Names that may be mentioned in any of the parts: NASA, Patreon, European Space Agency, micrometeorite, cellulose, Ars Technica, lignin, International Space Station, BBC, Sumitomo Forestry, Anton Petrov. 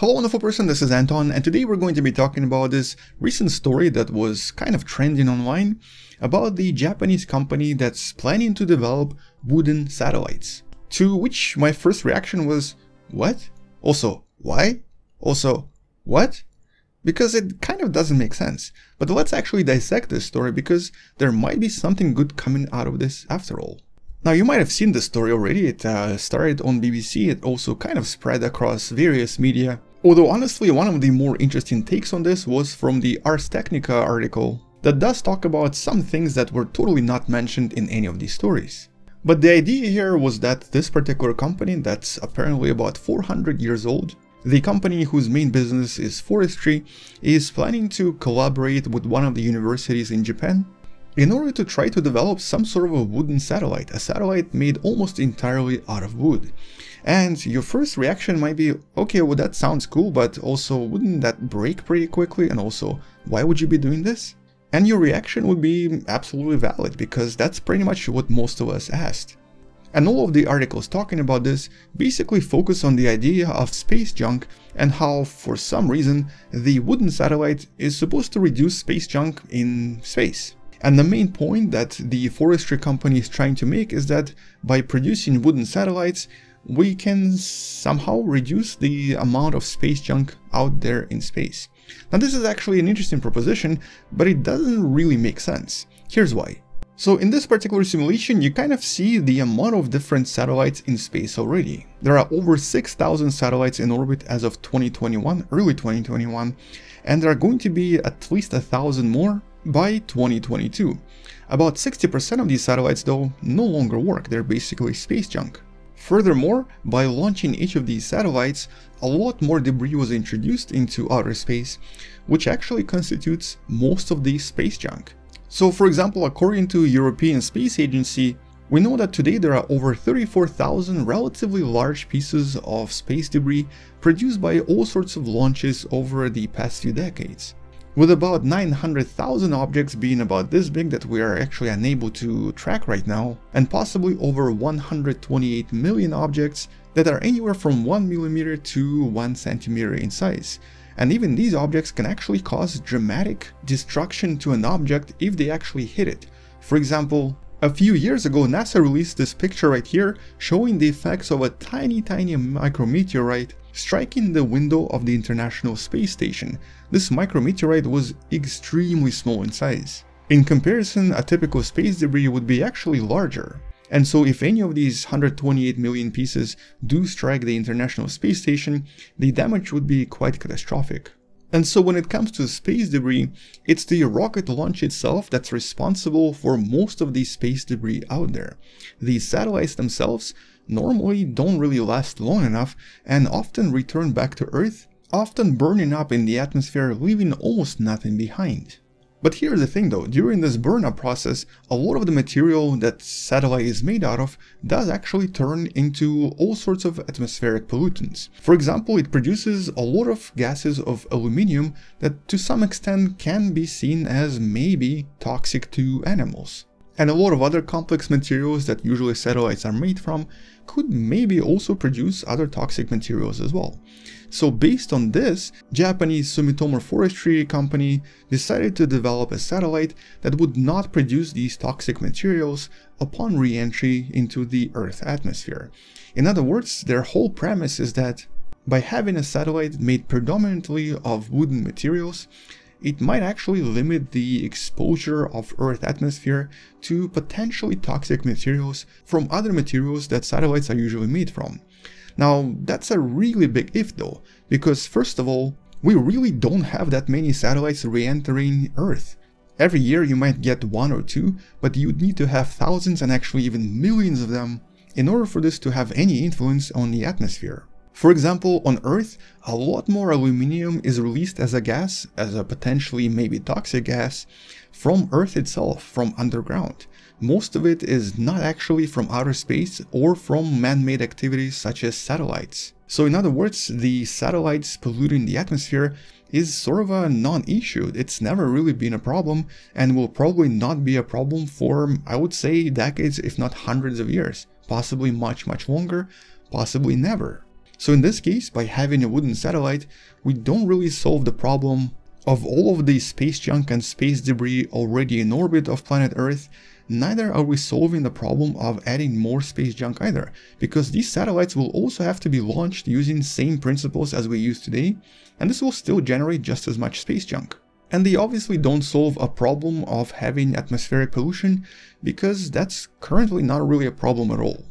Hello wonderful person, this is Anton, and today we're going to be talking about this recent story that was kind of trending online about the Japanese company that's planning to develop wooden satellites. To which my first reaction was, what? Also, why? Also, what? Because it kind of doesn't make sense. But let's actually dissect this story because there might be something good coming out of this after all. Now, you might have seen this story already. It started on BBC, it also kind of spread across various media. Although honestly, one of the more interesting takes on this was from the Ars Technica article that does talk about some things that were totally not mentioned in any of these stories. But the idea here was that this particular company that's apparently about 400 years old, the company whose main business is forestry, is planning to collaborate with one of the universities in Japan in order to try to develop some sort of a wooden satellite, a satellite made almost entirely out of wood. And your first reaction might be, okay, well that sounds cool, but also wouldn't that break pretty quickly, and also why would you be doing this? And your reaction would be absolutely valid, because that's pretty much what most of us asked. And all of the articles talking about this basically focus on the idea of space junk and how, for some reason, the wooden satellite is supposed to reduce space junk in space. And the main point that the forestry company is trying to make is that by producing wooden satellites, we can somehow reduce the amount of space junk out there in space. Now, this is actually an interesting proposition, but it doesn't really make sense. Here's why. So in this particular simulation, you kind of see the amount of different satellites in space already. There are over 6,000 satellites in orbit as of 2021, early 2021, and there are going to be at least 1,000 more by 2022. About 60% of these satellites, though, no longer work. They're basically space junk. Furthermore, by launching each of these satellites, a lot more debris was introduced into outer space, which actually constitutes most of the space junk. So, for example, according to European Space Agency, we know that today there are over 34,000 relatively large pieces of space debris produced by all sorts of launches over the past few decades, with about 900,000 objects being about this big that we are actually unable to track right now, and possibly over 128 million objects that are anywhere from 1 millimeter to 1 centimeter in size. And even these objects can actually cause dramatic destruction to an object if they actually hit it. For example, a few years ago, NASA released this picture right here showing the effects of a tiny micrometeorite striking the window of the International Space Station. This micrometeorite was extremely small in size. In comparison, a typical space debris would be actually larger. And so if any of these 128 million pieces do strike the International Space Station, the damage would be quite catastrophic. And so when it comes to space debris, it's the rocket launch itself that's responsible for most of the space debris out there. The satellites themselves normally don't really last long enough and often return back to Earth, often burning up in the atmosphere, leaving almost nothing behind. But here's the thing though, during this burn-up process, a lot of the material that satellite is made out of does actually turn into all sorts of atmospheric pollutants. For example, it produces a lot of gases of aluminium that to some extent can be seen as maybe toxic to animals. And a lot of other complex materials that usually satellites are made from could maybe also produce other toxic materials as well. So based on this, Japanese Sumitomo Forestry company decided to develop a satellite that would not produce these toxic materials upon re-entry into the Earth's atmosphere. In other words, their whole premise is that by having a satellite made predominantly of wooden materials, it might actually limit the exposure of Earth's atmosphere to potentially toxic materials from other materials that satellites are usually made from. Now, that's a really big if though, because first of all, we really don't have that many satellites re-entering Earth. Every year you might get one or two, but you'd need to have thousands and actually even millions of them in order for this to have any influence on the atmosphere. For example, on Earth, a lot more aluminium is released as a gas, as a potentially maybe toxic gas, from Earth itself, from underground. Most of it is not actually from outer space or from man-made activities such as satellites. So in other words, the satellites polluting the atmosphere is sort of a non-issue. It's never really been a problem and will probably not be a problem for, I would say, decades if not hundreds of years, possibly much longer, possibly never. So in this case, by having a wooden satellite, we don't really solve the problem of all of the space junk and space debris already in orbit of planet Earth. Neither are we solving the problem of adding more space junk either, because these satellites will also have to be launched using the same principles as we use today, and this will still generate just as much space junk. And they obviously don't solve a problem of having atmospheric pollution, because that's currently not really a problem at all.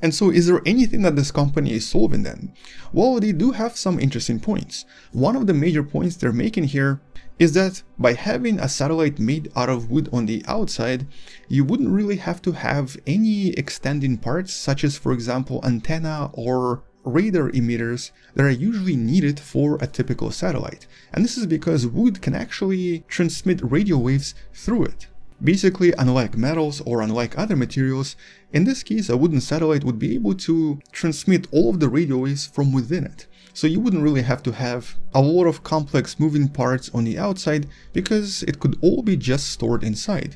And so is there anything that this company is solving then? Well, they do have some interesting points. One of the major points they're making here is that by having a satellite made out of wood on the outside, you wouldn't really have to have any extending parts, such as, for example, antenna or radar emitters that are usually needed for a typical satellite. And this is because wood can actually transmit radio waves through it. Basically, unlike metals or unlike other materials, in this case a wooden satellite would be able to transmit all of the radio waves from within it. So you wouldn't really have to have a lot of complex moving parts on the outside, because it could all be just stored inside.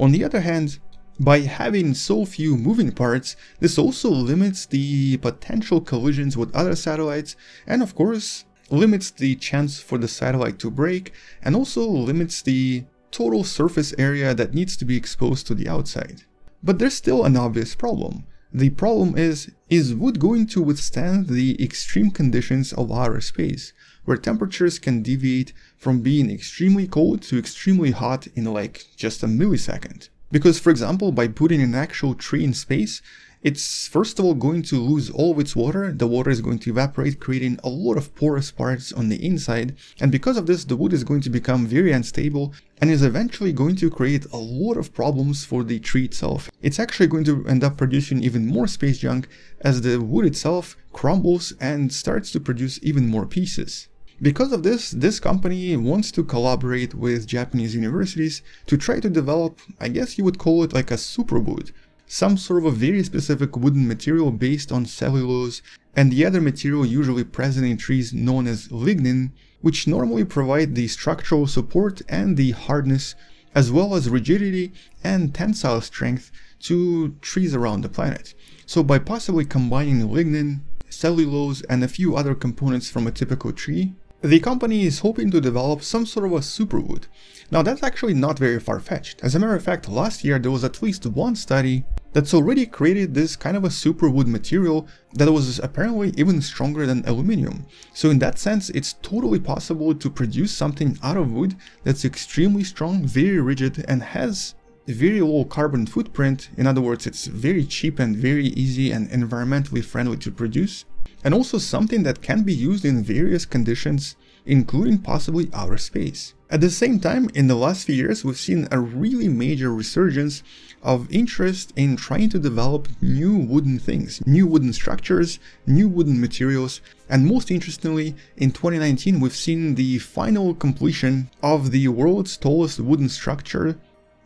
On the other hand, by having so few moving parts, this also limits the potential collisions with other satellites, and of course limits the chance for the satellite to break, and also limits the total surface area that needs to be exposed to the outside. But there's still an obvious problem. The problem is wood going to withstand the extreme conditions of outer space, where temperatures can deviate from being extremely cold to extremely hot in like just a millisecond? Because, for example, by putting an actual tree in space, it's first of all going to lose all of its water. The water is going to evaporate, creating a lot of porous parts on the inside, and because of this the wood is going to become very unstable and is eventually going to create a lot of problems for the tree itself. It's actually going to end up producing even more space junk as the wood itself crumbles and starts to produce even more pieces. Because of this, this company wants to collaborate with Japanese universities to try to develop, I guess you would call it like a superwood, some sort of a very specific wooden material based on cellulose and the other material usually present in trees known as lignin, which normally provide the structural support and the hardness, as well as rigidity and tensile strength to trees around the planet. So by possibly combining lignin, cellulose and a few other components from a typical tree, the company is hoping to develop some sort of a superwood. Now that's actually not very far-fetched. As a matter of fact, last year there was at least one study that's already created this kind of a superwood material that was apparently even stronger than aluminum. So in that sense, it's totally possible to produce something out of wood that's extremely strong, very rigid, and has very low carbon footprint. In other words, it's very cheap and very easy and environmentally friendly to produce. And also something that can be used in various conditions, including possibly outer space. At the same time, in the last few years, we've seen a really major resurgence of interest in trying to develop new wooden things, new wooden structures, new wooden materials. And most interestingly, in 2019, we've seen the final completion of the world's tallest wooden structure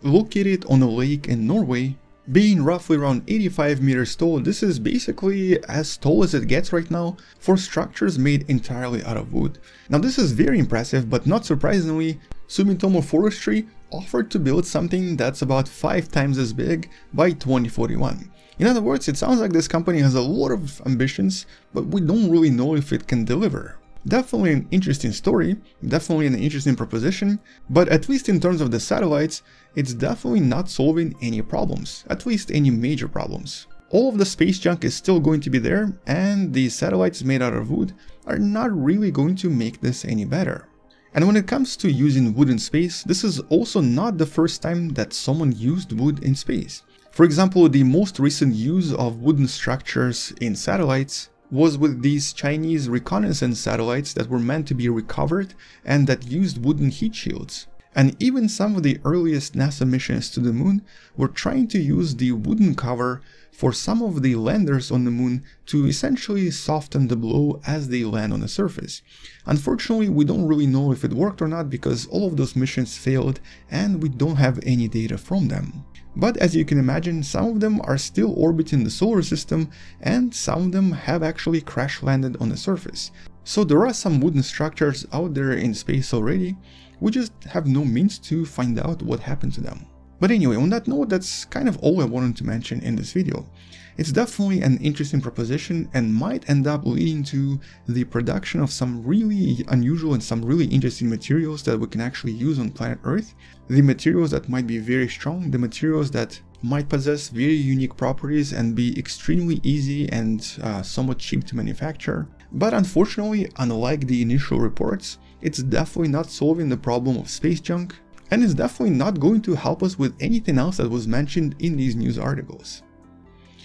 located on a lake in Norway, being roughly around 85 meters tall. This is basically as tall as it gets right now for structures made entirely out of wood. Now this is very impressive, but not surprisingly, Sumitomo Forestry offered to build something that's about 5 times as big by 2041. In other words, it sounds like this company has a lot of ambitions, but we don't really know if it can deliver. Definitely an interesting story, definitely an interesting proposition, but at least in terms of the satellites, it's definitely not solving any problems, at least any major problems. All of the space junk is still going to be there, and the satellites made out of wood are not really going to make this any better. And when it comes to using wood in space, this is also not the first time that someone used wood in space. For example, the most recent use of wooden structures in satellites was with these Chinese reconnaissance satellites that were meant to be recovered and that used wooden heat shields. And even some of the earliest NASA missions to the moon were trying to use the wooden cover for some of the landers on the moon to essentially soften the blow as they land on the surface. Unfortunately, we don't really know if it worked or not, because all of those missions failed and we don't have any data from them. But as you can imagine, some of them are still orbiting the solar system and some of them have actually crash landed on the surface. So there are some wooden structures out there in space already. We just have no means to find out what happened to them. But anyway, on that note, that's kind of all I wanted to mention in this video. It's definitely an interesting proposition and might end up leading to the production of some really unusual and some really interesting materials that we can actually use on planet Earth. The materials that might be very strong, the materials that might possess very unique properties and be extremely easy and somewhat cheap to manufacture. But unfortunately, unlike the initial reports, it's definitely not solving the problem of space junk, and it's definitely not going to help us with anything else that was mentioned in these news articles.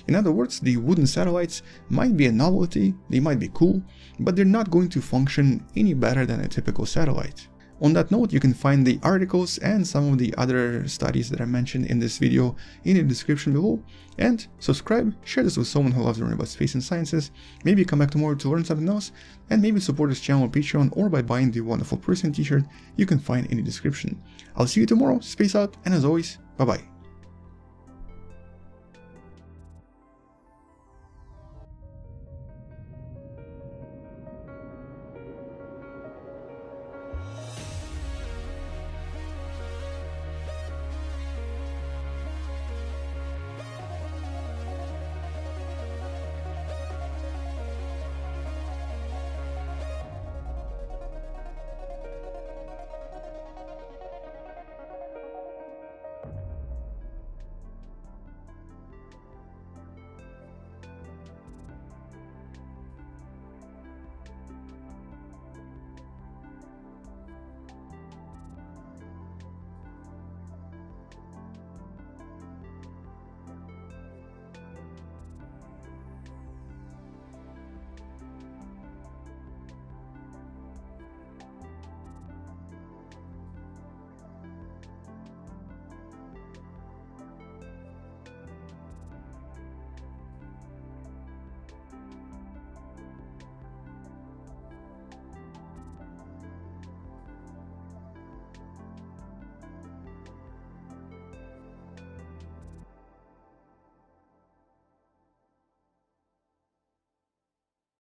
In other words, the wooden satellites might be a novelty, they might be cool, but they're not going to function any better than a typical satellite. On that note, you can find the articles and some of the other studies that I mentioned in this video in the description below. And subscribe, share this with someone who loves learning about space and sciences, maybe come back tomorrow to learn something else, and maybe support this channel on Patreon or by buying the wonderful person t-shirt you can find in the description. I'll see you tomorrow, space out, and as always, bye-bye.